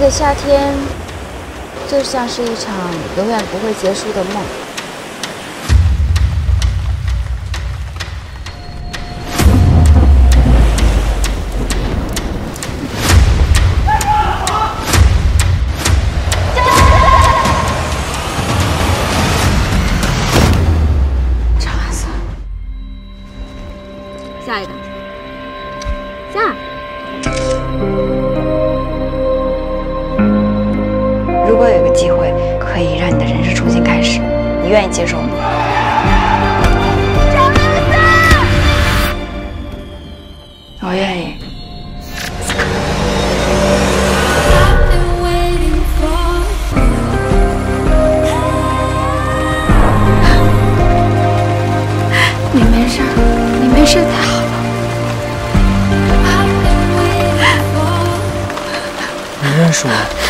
这个夏天就像是一场永远不会结束的梦。长安寺，下一个，下。 如果有一个机会可以让你的人生重新开始，你愿意接受吗？长安寺，我愿意。你没事，你没事太好了。你认识我？